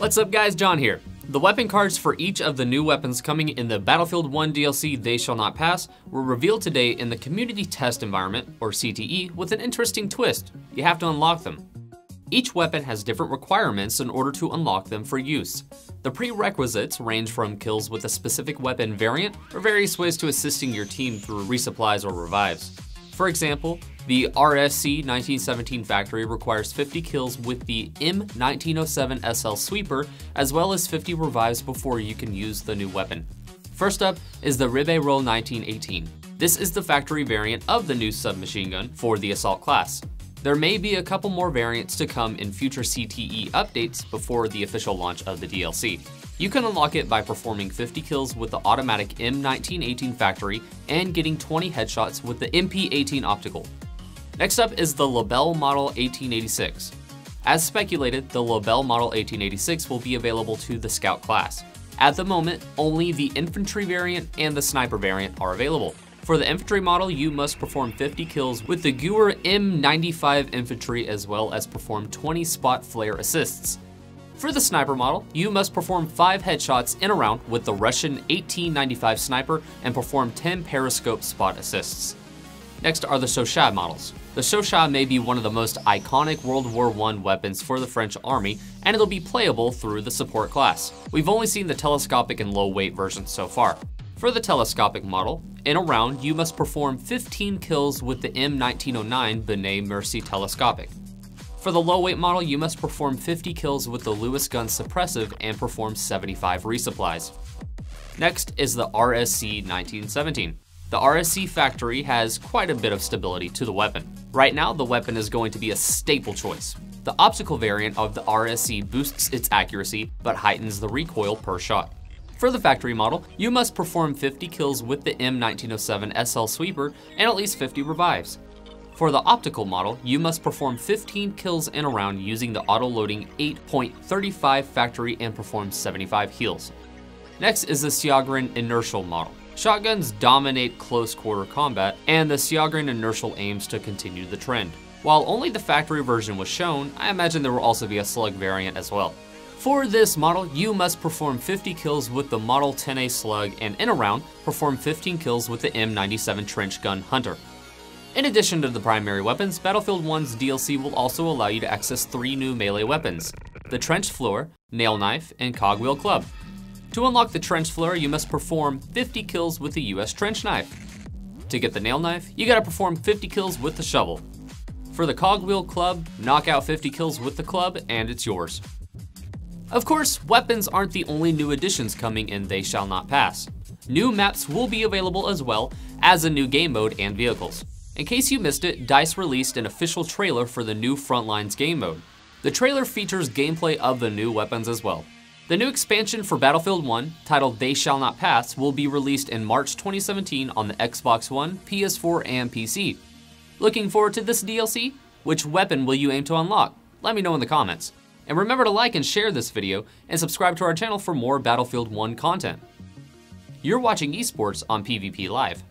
What's up guys, John here. The weapon cards for each of the new weapons coming in the Battlefield 1 DLC They Shall Not Pass were revealed today in the Community Test Environment, or CTE, with an interesting twist. You have to unlock them. Each weapon has different requirements in order to unlock them for use. The prerequisites range from kills with a specific weapon variant or various ways to assisting your team through resupplies or revives. For example, the RSC 1917 factory requires 50 kills with the M1907 SL Sweeper, as well as 50 revives before you can use the new weapon. First up is the Ribeyrolles 1918. This is the factory variant of the new submachine gun for the assault class. There may be a couple more variants to come in future CTE updates before the official launch of the DLC. You can unlock it by performing 50 kills with the automatic M1918 factory and getting 20 headshots with the MP18 optical. Next up is the Lebel Model 1886. As speculated, the Lebel Model 1886 will be available to the Scout class. At the moment, only the infantry variant and the sniper variant are available. For the infantry model, you must perform 50 kills with the Gewehr M95 infantry, as well as perform 20 spot flare assists. For the sniper model, you must perform 5 headshots in a round with the Russian 1895 sniper and perform 10 periscope spot assists. Next are the Chauchat models. The Chauchat may be one of the most iconic World War I weapons for the French army, and it'll be playable through the support class. We've only seen the telescopic and low weight versions so far. For the telescopic model, in a round, you must perform 15 kills with the M1909 Benet Mercie telescopic. For the low weight model, you must perform 50 kills with the Lewis gun suppressive and perform 75 resupplies. Next is the RSC 1917. The RSC factory has quite a bit of stability to the weapon. Right now, the weapon is going to be a staple choice. The optical variant of the RSC boosts its accuracy, but heightens the recoil per shot. For the factory model, you must perform 50 kills with the M1907 SL Sweeper and at least 50 revives. For the optical model, you must perform 15 kills in a round using the auto-loading 8.35 factory and perform 75 heals. Next is the Sjogren Inertial model. Shotguns dominate close-quarter combat, and the Sjogren Inertial aims to continue the trend. While only the factory version was shown, I imagine there will also be a slug variant as well. For this model, you must perform 50 kills with the Model 10A slug, and in a round, perform 15 kills with the M97 Trench Gun Hunter. In addition to the primary weapons, Battlefield 1's DLC will also allow you to access 3 new melee weapons: the Trench Floor, Nail Knife, and Cogwheel Club. To unlock the Trench Floor, you must perform 50 kills with the US Trench Knife. To get the Nail Knife, you gotta perform 50 kills with the Shovel. For the Cogwheel Club, knock out 50 kills with the club and it's yours. Of course, weapons aren't the only new additions coming in They Shall Not Pass. New maps will be available as well as a new game mode and vehicles. In case you missed it, DICE released an official trailer for the new Frontlines game mode. The trailer features gameplay of the new weapons as well. The new expansion for Battlefield 1, titled They Shall Not Pass, will be released in March 2017 on the Xbox One, PS4, and PC. Looking forward to this DLC? Which weapon will you aim to unlock? Let me know in the comments. And remember to like and share this video, and subscribe to our channel for more Battlefield 1 content. You're watching esports on PvP Live.